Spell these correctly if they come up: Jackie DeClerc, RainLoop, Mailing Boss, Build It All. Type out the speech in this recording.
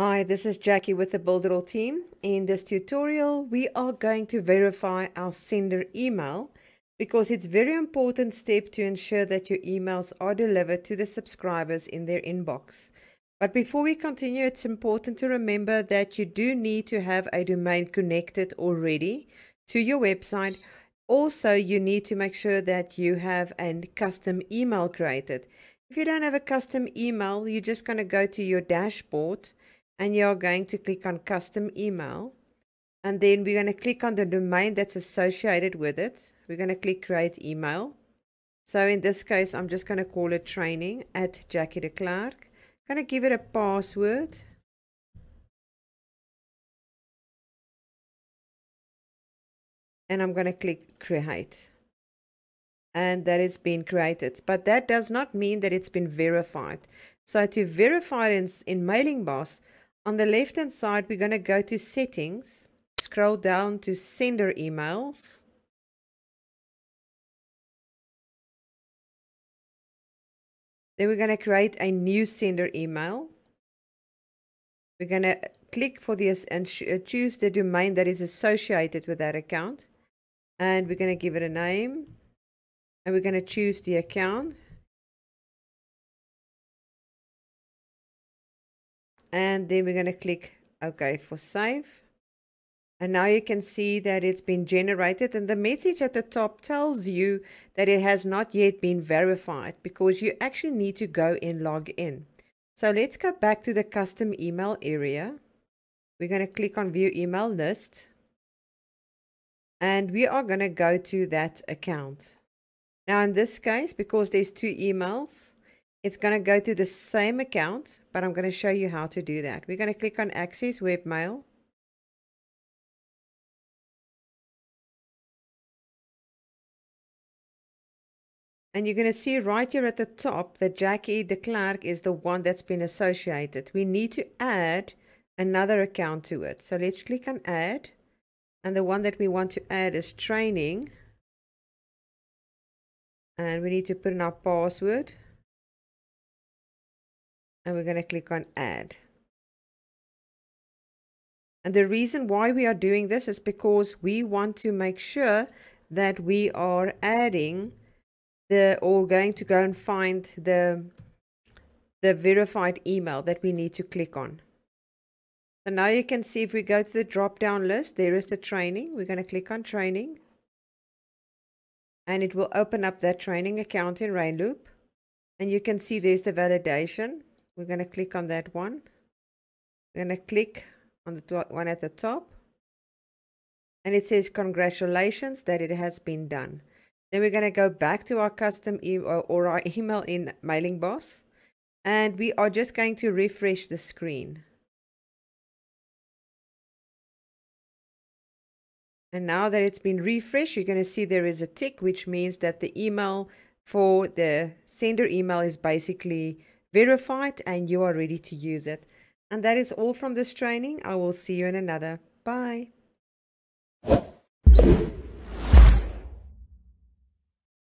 Hi, this is Jackie with the Build It All team. In this tutorial, we are going to verify our sender email because it's a very important step to ensure that your emails are delivered to the subscribers in their inbox. But before we continue, it's important to remember that you do need to have a domain connected already to your website. Also, you need to make sure that you have a custom email created. If you don't have a custom email, you're just going to go to your dashboard and you're going to click on custom email, and then we're going to click on the domain that's associated with it. We're going to click create email. So in this case, I'm just going to call it training@JackieDeClerc. I'm going to give it a password. And I'm going to click create. And that is being created, but that does not mean that it's been verified. So to verify in Mailing Boss, on the left hand side, we're going to go to settings, scroll down to sender emails. Then we're going to create a new sender email. We're going to click for this and choose the domain that is associated with that account. And we're going to give it a name. And we're going to choose the account. And then we're going to click OK for save. And now you can see that it's been generated, and the message at the top tells you that it has not yet been verified because you actually need to go and log in. So let's go back to the custom email area. We're going to click on view email list. And we are going to go to that account. Now in this case, because there's two emails, it's going to go to the same account, but I'm going to show you how to do that. We're going to click on Access Webmail. And you're going to see right here at the top that Jackie DeClerc is the one that's been associated. We need to add another account to it. So let's click on Add. And the one that we want to add is Training. And we need to put in our password. And we're going to click on add. And the reason why we are doing this is because we want to make sure that we are adding or going to go and find the verified email that we need to click on. So now you can see if we go to the drop down list, there is the training. We're going to click on training. And it will open up that training account in RainLoop. And you can see there's the validation. We're going to click on that one. We're going to click on the one at the top. And it says congratulations that it has been done. Then we're going to go back to our custom email or our email in Mailing Boss. And we are just going to refresh the screen. And now that it's been refreshed, you're going to see there is a tick, which means that the email for the sender email is basically verified and you are ready to use it. And that is all from this training. I will see you in another. Bye.